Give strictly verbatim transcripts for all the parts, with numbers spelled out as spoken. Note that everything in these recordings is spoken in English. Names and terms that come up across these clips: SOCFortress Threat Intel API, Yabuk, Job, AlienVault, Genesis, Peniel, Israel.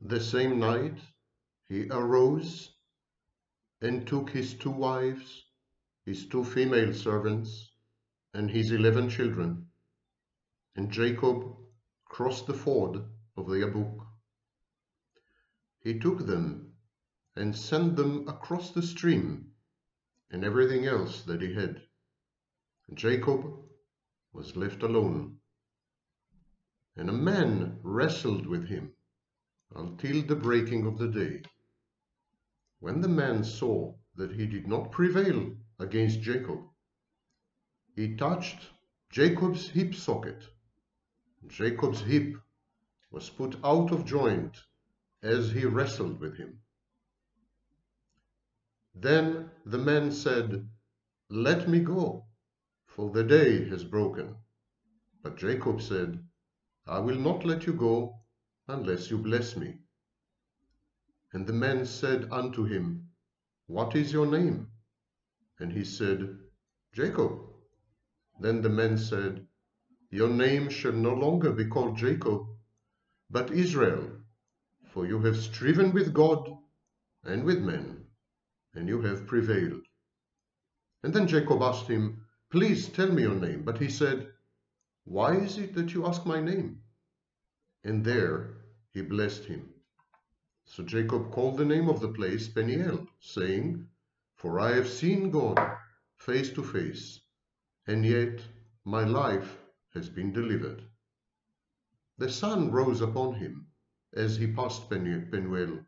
The same night he arose and took his two wives, his two female servants, and his eleven children, and Jacob crossed the ford of the Yabuk. He took them and sent them across the stream and everything else that he had. Jacob was left alone, and a man wrestled with him until the breaking of the day. When the man saw that he did not prevail against Jacob, he touched Jacob's hip socket. Jacob's hip was put out of joint as he wrestled with him. Then the man said, "Let me go, for the day has broken." But Jacob said, "I will not let you go unless you bless me." And the man said unto him, "What is your name?" And he said, "Jacob." Then the man said, "Your name shall no longer be called Jacob, but Israel, for you have striven with God and with men, and you have prevailed." And then Jacob asked him, "Please tell me your name." But he said, "Why is it that you ask my name?" And there he blessed him. So Jacob called the name of the place Peniel, saying, "For I have seen God face to face, and yet my life has been delivered." The sun rose upon him as he passed Peniel,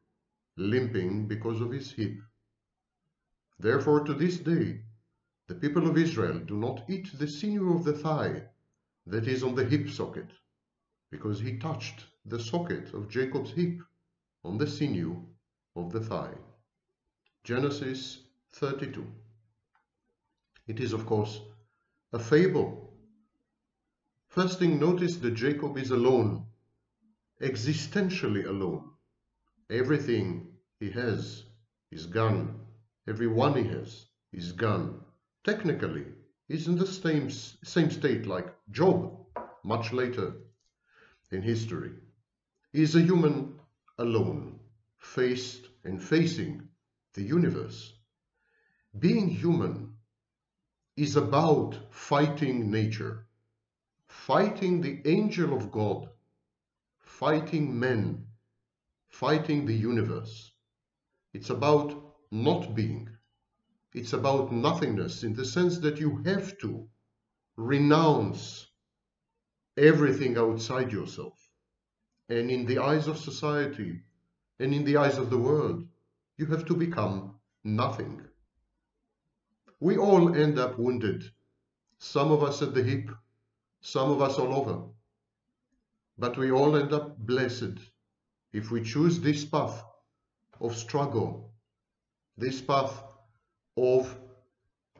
limping because of his hip. Therefore to this day the people of Israel do not eat the sinew of the thigh that is on the hip socket, because he touched the socket of Jacob's hip on the sinew of the thigh. Genesis thirty-two. It is, of course, a fable. First thing, notice that Jacob is alone, existentially alone. Everything he has is gone. Everyone he has is gone. Technically, he's in the same, same state like Job, much later in history. He is a human alone, faced and facing the universe. Being human is about fighting nature, fighting the angel of God, fighting men, fighting the universe. It's about not being. It's about nothingness, in the sense that you have to renounce everything outside yourself. And in the eyes of society, and in the eyes of the world, you have to become nothing. We all end up wounded, some of us at the hip, some of us all over. But we all end up blessed if we choose this path of struggle, this path of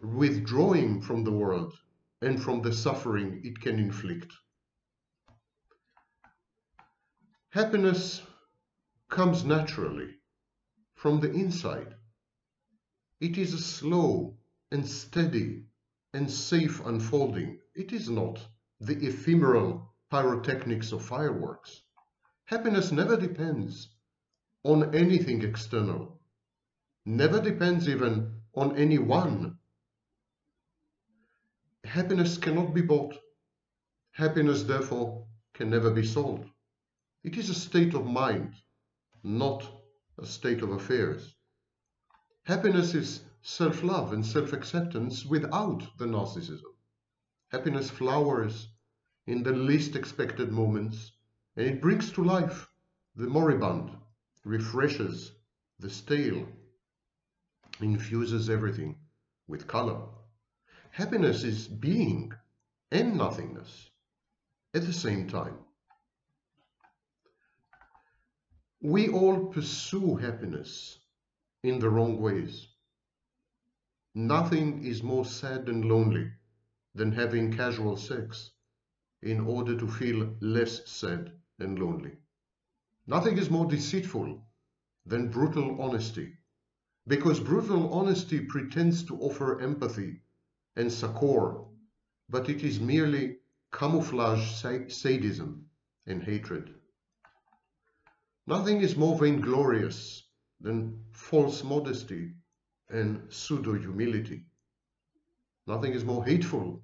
withdrawing from the world and from the suffering it can inflict. Happiness comes naturally from the inside. It is a slow and steady and safe unfolding. It is not the ephemeral pyrotechnics of fireworks. Happiness never depends on anything external, never depends even on anyone. Happiness cannot be bought. Happiness, therefore, can never be sold. It is a state of mind, not a state of affairs. Happiness is self-love and self-acceptance without the narcissism. Happiness flowers in the least expected moments, and it brings to life the moribund, refreshes the stale, infuses everything with color. Happiness is being and nothingness at the same time. We all pursue happiness in the wrong ways. Nothing is more sad and lonely than having casual sex in order to feel less sad and lonely. Nothing is more deceitful than brutal honesty, because brutal honesty pretends to offer empathy and succor, but it is merely camouflage sadism and hatred. Nothing is more vainglorious than false modesty and pseudo-humility. Nothing is more hateful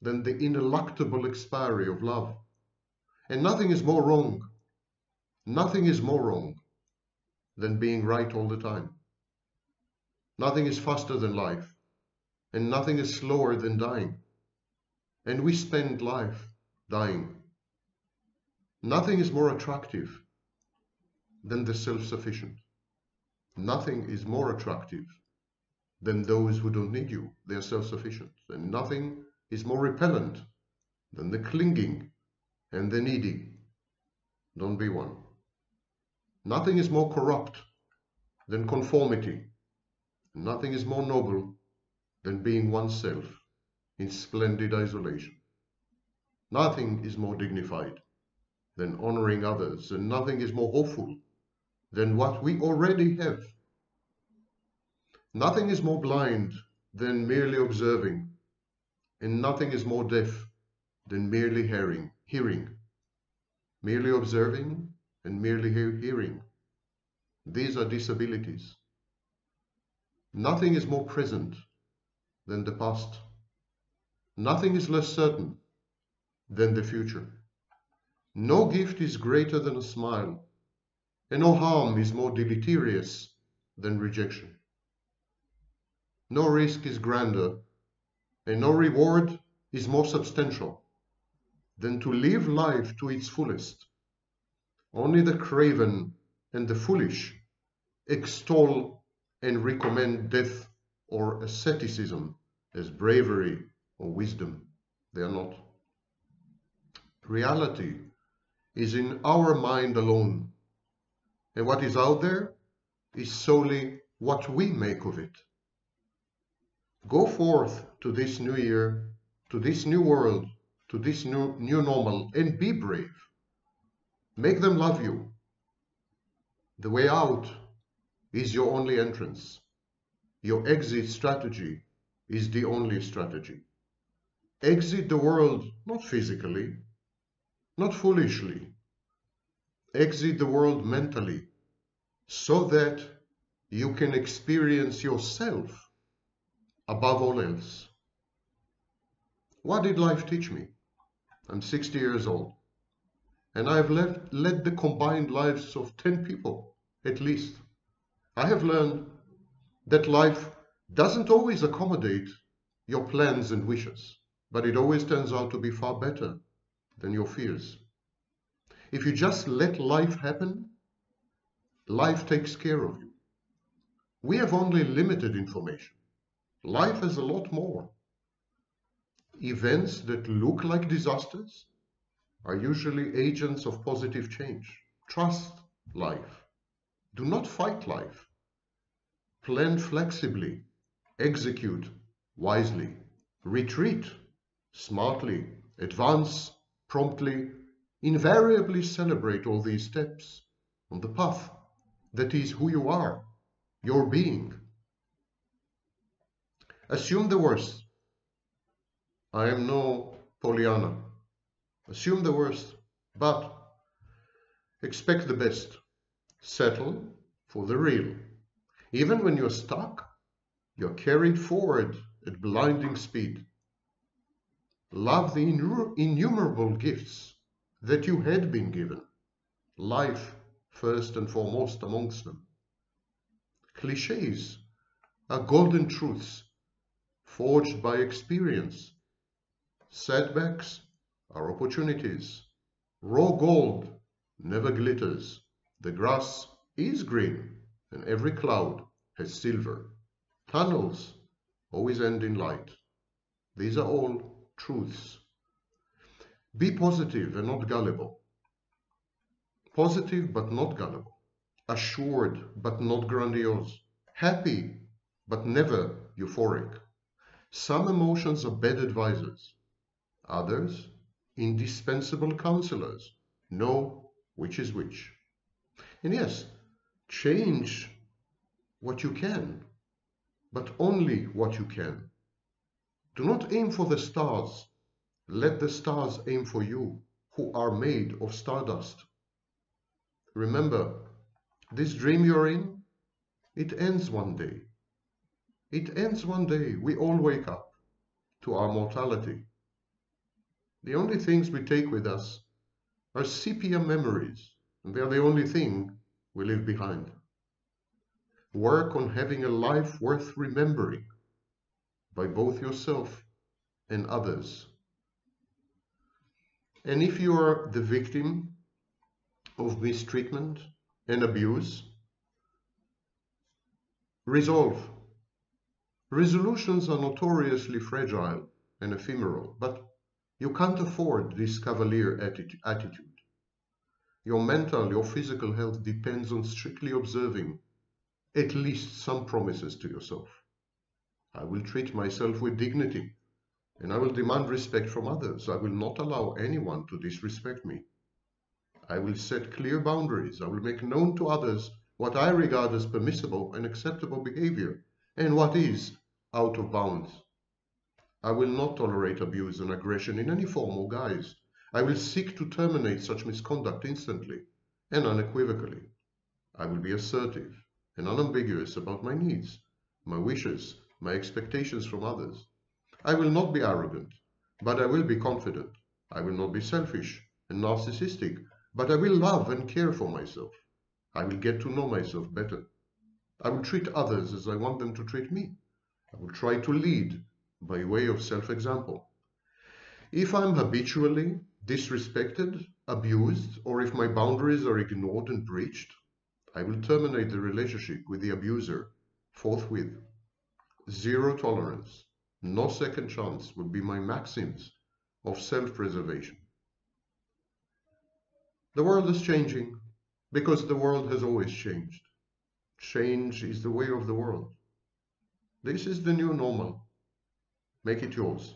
than the ineluctable expiry of love. And nothing is more wrong, nothing is more wrong than being right all the time. Nothing is faster than life, and nothing is slower than dying. And we spend life dying. Nothing is more attractive than the self-sufficient. Nothing is more attractive than those who don't need you. They are self-sufficient. And nothing is more repellent than the clinging and the needy. Don't be one. Nothing is more corrupt than conformity. Nothing is more noble than being oneself in splendid isolation. Nothing is more dignified than honoring others, and nothing is more hopeful than what we already have. Nothing is more blind than merely observing, and nothing is more deaf than merely hearing. hearing. Merely observing and merely hearing. These are disabilities. Nothing is more present than the past. Nothing is less certain than the future. No gift is greater than a smile, and no harm is more deleterious than rejection. No risk is grander, and no reward is more substantial than to live life to its fullest. Only the craven and the foolish extol and recommend death or asceticism as bravery or wisdom. They are not. Reality is in our mind alone, and what is out there is solely what we make of it. Go forth to this new year, to this new world, to this new, new normal, and be brave. Make them love you. The way out is your only entrance. Your exit strategy is the only strategy. Exit the world, not physically, not foolishly. Exit the world mentally, so that you can experience yourself above all else. What did life teach me? I'm sixty years old, and I've led, led the combined lives of ten people, at least. I have learned that life doesn't always accommodate your plans and wishes, but it always turns out to be far better than your fears. If you just let life happen, life takes care of you. We have only limited information. Life has a lot more. Events that look like disasters are usually agents of positive change. Trust life. Do not fight life. Plan flexibly. Execute wisely. Retreat smartly. Advance promptly. Invariably celebrate all these steps on the path that is who you are, your being. Assume the worst. I am no Pollyanna. Assume the worst, but expect the best. Settle for the real. Even when you're stuck, you're carried forward at blinding speed. Love the innumerable gifts that you had been given, life first and foremost amongst them. Clichés are golden truths forged by experience. Setbacks are opportunities. Raw gold never glitters. The grass is green, and every cloud has silver. Tunnels always end in light. These are all truths. Be positive and not gullible. Positive but not gullible. Assured but not grandiose. Happy but never euphoric. Some emotions are bad advisors. Others, indispensable counselors. Know which is which. And yes, change what you can, but only what you can. Do not aim for the stars. Let the stars aim for you, who are made of stardust. Remember, this dream you're in, it ends one day. It ends one day. We all wake up to our mortality. The only things we take with us are sepia memories, and they are the only thing we leave behind. Work on having a life worth remembering by both yourself and others. And if you are the victim of mistreatment and abuse, resolve. Resolutions are notoriously fragile and ephemeral, but you can't afford this cavalier attitude. Your mental, your physical health depends on strictly observing at least some promises to yourself. I will treat myself with dignity, and I will demand respect from others. I will not allow anyone to disrespect me. I will set clear boundaries. I will make known to others what I regard as permissible and acceptable behavior, and what is out of bounds. I will not tolerate abuse and aggression in any form or guise. I will seek to terminate such misconduct instantly and unequivocally. I will be assertive and unambiguous about my needs, my wishes, my expectations from others. I will not be arrogant, but I will be confident. I will not be selfish and narcissistic, but I will love and care for myself. I will get to know myself better. I will treat others as I want them to treat me. I will try to lead by way of self-example. If I'm habitually disrespected, abused, or if my boundaries are ignored and breached, I will terminate the relationship with the abuser forthwith. Zero tolerance, no second chance will be my maxims of self-preservation. The world is changing because the world has always changed. Change is the way of the world. This is the new normal. Make it yours.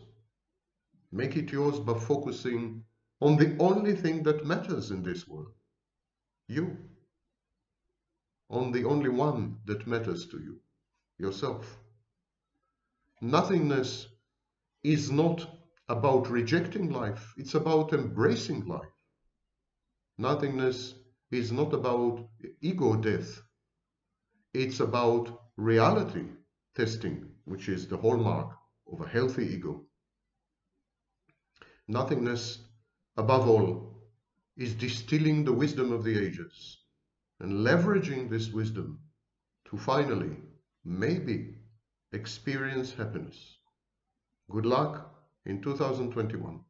Make it yours by focusing on the only thing that matters in this world, you. On the only one that matters to you, yourself. Nothingness is not about rejecting life, it's about embracing life. Nothingness is not about ego death, it's about reality testing, which is the hallmark of a healthy ego. Nothingness, above all, is distilling the wisdom of the ages and leveraging this wisdom to finally, maybe, experience happiness. Good luck in two thousand twenty-one.